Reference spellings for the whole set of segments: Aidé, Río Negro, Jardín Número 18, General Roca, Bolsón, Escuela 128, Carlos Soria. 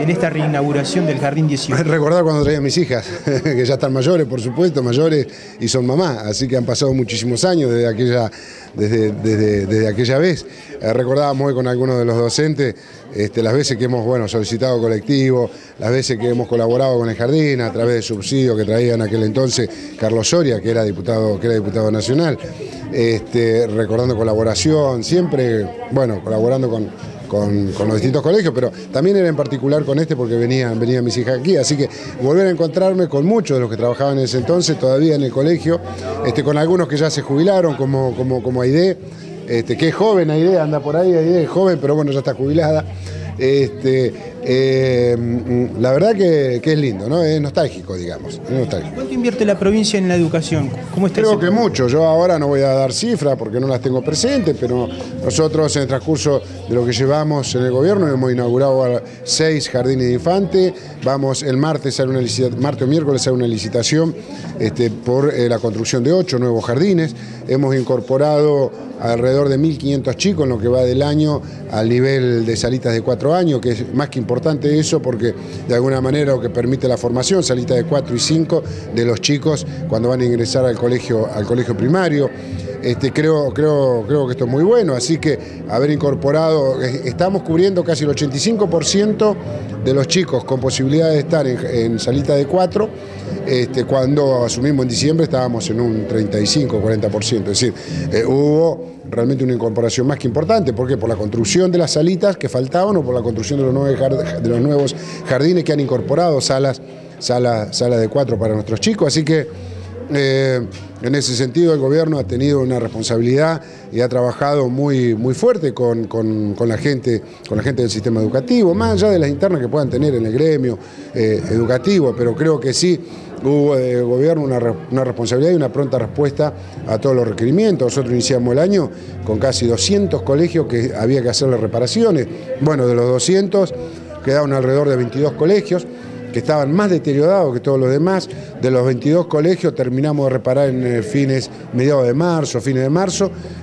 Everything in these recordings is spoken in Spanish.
en esta reinauguración del Jardín 18? Recordaba cuando traía a mis hijas, que ya están mayores, por supuesto, mayores, y son mamá, así que han pasado muchísimos años desde aquella vez. Recordábamos hoy con algunos de los docentes las veces que hemos solicitado colectivo, las veces que hemos colaborado con el jardín a través de subsidios que traía en aquel entonces Carlos Soria, que era diputado nacional, recordando colaboración, siempre, colaborando con los distintos colegios, pero también era en particular con este porque venían mis hijas aquí, así que volver a encontrarme con muchos de los que trabajaban en ese entonces todavía en el colegio, con algunos que ya se jubilaron, como Aidé, que es joven, Aidé, anda por ahí, Aidé es joven, pero ya está jubilada. La verdad que es lindo, ¿no? Es nostálgico, digamos. Es nostálgico. ¿Cuánto invierte la provincia en la educación? ¿Cómo está? Creo que mucho. Yo ahora no voy a dar cifras porque no las tengo presentes, pero nosotros en el transcurso de lo que llevamos en el gobierno hemos inaugurado 6 jardines de infantes. Vamos el martes o miércoles a una licitación por la construcción de 8 nuevos jardines. Hemos incorporado alrededor de 1.500 chicos en lo que va del año al nivel de salitas de 4 años, que es más que importante eso porque de alguna manera lo que permite la formación, salitas de 4 y 5 de los chicos cuando van a ingresar al colegio primario. Creo que esto es muy bueno, así que haber incorporado, estamos cubriendo casi el 85% de los chicos con posibilidad de estar en salita de 4, cuando asumimos en diciembre estábamos en un 35-40%, es decir, hubo realmente una incorporación más que importante, ¿por qué? Por la construcción de las salitas que faltaban o por la construcción de los nuevos jardines que han incorporado salas de 4 para nuestros chicos, así que... en ese sentido el gobierno ha tenido una responsabilidad y ha trabajado muy fuerte con la gente del sistema educativo, más allá de las internas que puedan tener en el gremio educativo, pero creo que sí hubo del gobierno una responsabilidad y una pronta respuesta a todos los requerimientos. Nosotros iniciamos el año con casi 200 colegios que había que hacerle reparaciones. De los 200 quedaron alrededor de 22 colegios que estaban más deteriorados que todos los demás. De los 22 colegios terminamos de reparar en mediados de marzo,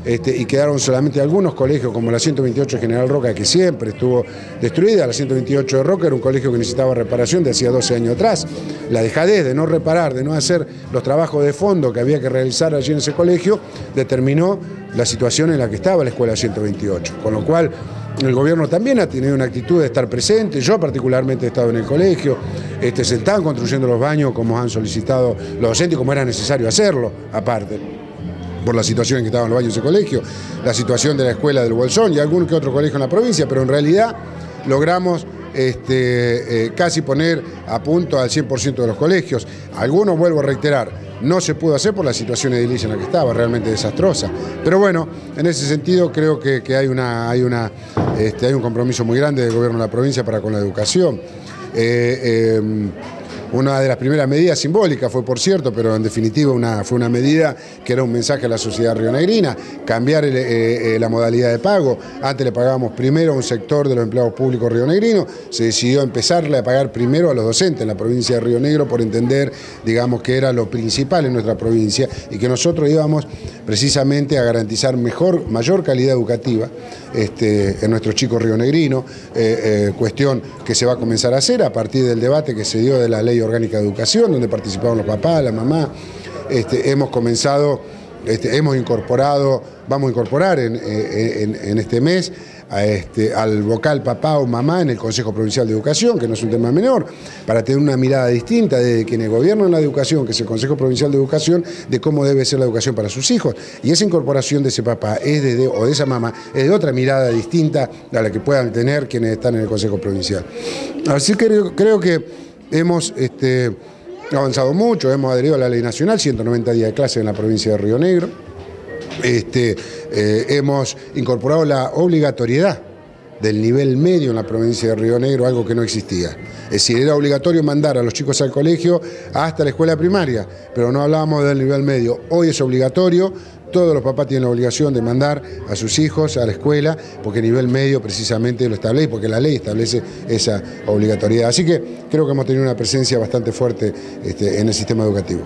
y quedaron solamente algunos colegios, como la 128 de General Roca, que siempre estuvo destruida. La 128 de Roca era un colegio que necesitaba reparación de hacía 12 años atrás. La dejadez de no reparar, de no hacer los trabajos de fondo que había que realizar allí en ese colegio, determinó la situación en la que estaba la Escuela 128, con lo cual... el gobierno también ha tenido una actitud de estar presente, yo particularmente he estado en el colegio, se están construyendo los baños como han solicitado los docentes y como era necesario hacerlo, aparte, por la situación en que estaban los baños de ese colegio, la situación de la escuela del Bolsón y algún que otro colegio en la provincia, pero en realidad logramos... casi poner a punto al 100% de los colegios. Algunos, vuelvo a reiterar, no se pudo hacer por la situación edilicia en la que estaba, realmente desastrosa. Pero en ese sentido creo que hay un compromiso muy grande del gobierno de la provincia para con la educación. Una de las primeras medidas simbólicas fue, por cierto, pero en definitiva fue una medida que era un mensaje a la sociedad rionegrina, cambiar la modalidad de pago. Antes le pagábamos primero a un sector de los empleados públicos rionegrinos, se decidió empezarle a pagar primero a los docentes en la provincia de Río Negro por entender, digamos, que era lo principal en nuestra provincia y que nosotros íbamos precisamente a garantizar mayor calidad educativa en nuestros chicos rionegrinos, cuestión que se va a comenzar a hacer a partir del debate que se dio de la ley orgánica de educación, donde participaron los papás, la mamá. Hemos comenzado, vamos a incorporar en este mes al vocal papá o mamá en el Consejo Provincial de Educación, que no es un tema menor, para tener una mirada distinta desde quienes gobiernan la educación, que es el Consejo Provincial de Educación, de cómo debe ser la educación para sus hijos. Y esa incorporación de ese papá o de esa mamá es de otra mirada distinta a la que puedan tener quienes están en el Consejo Provincial. Así que creo que hemos avanzado mucho, hemos adherido a la ley nacional, 190 días de clase en la provincia de Río Negro. Hemos incorporado la obligatoriedad del nivel medio en la provincia de Río Negro, algo que no existía. Es decir, era obligatorio mandar a los chicos al colegio hasta la escuela primaria, pero no hablábamos del nivel medio. Hoy es obligatorio, todos los papás tienen la obligación de mandar a sus hijos a la escuela, porque el nivel medio precisamente lo establece, porque la ley establece esa obligatoriedad. Así que creo que hemos tenido una presencia bastante fuerte en el sistema educativo.